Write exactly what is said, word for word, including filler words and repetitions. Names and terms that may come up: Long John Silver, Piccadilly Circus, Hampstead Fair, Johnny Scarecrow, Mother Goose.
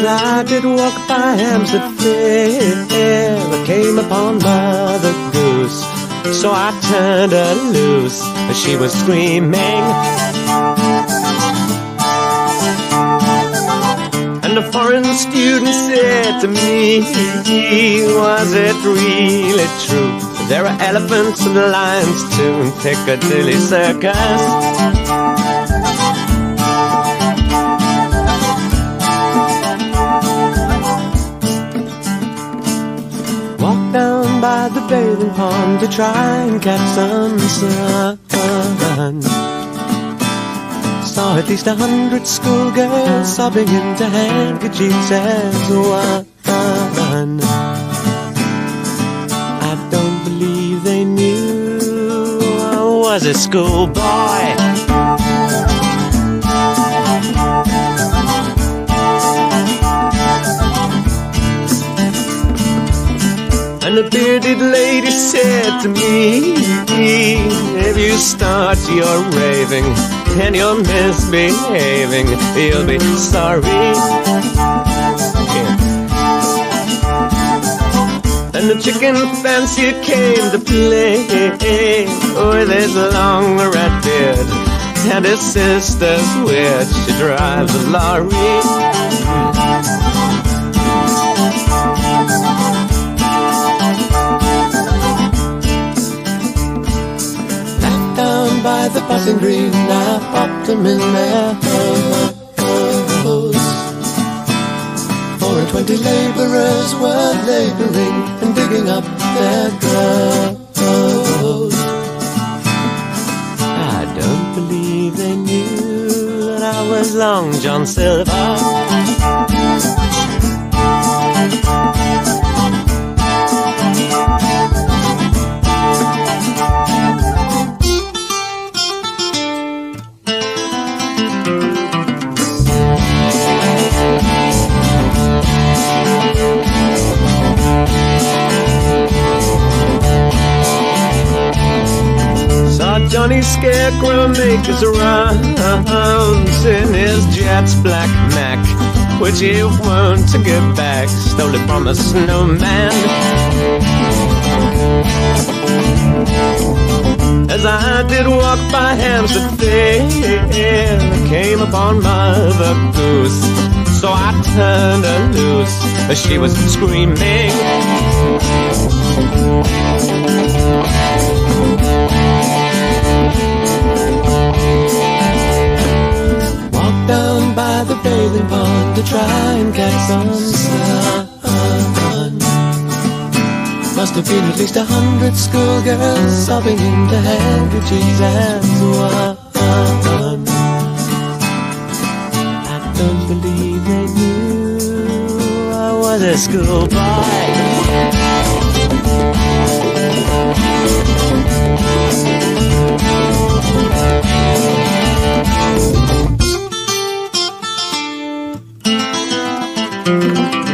Well, I did walk by Hampstead Fair, I came upon Mother Goose, so I turned her loose as she was screaming. And a foreign student said to me, was it really true? There are elephants and lions too in Piccadilly Circus. By the bathing pond to try and catch some sun. Saw at least a hundred schoolgirls sobbing into handkerchiefs as one. I don't believe they knew I was a schoolboy. And the bearded lady said to me, if you start your raving and you're misbehaving, you'll be sorry. Yeah. And the chicken fancier came to play with his long red beard and his sister's witch, she drives a lorry. By the passing green, I popped them in their holes. Four and twenty labourers were labouring and digging up their gold. I don't believe they knew that I was Long John Silver. Johnny Scarecrow make his rounds in his jet's black Mac, which he won't give back, stole it from a snowman. As I did walk by Hampstead Fair, I came upon Mother Goose, so I turned her loose as she was screaming. By the bathing pond to try and catch some sun. Must have been at least a hundred schoolgirls sobbing into handkerchiefs as one. I don't believe they knew I was a schoolboy. Thank you.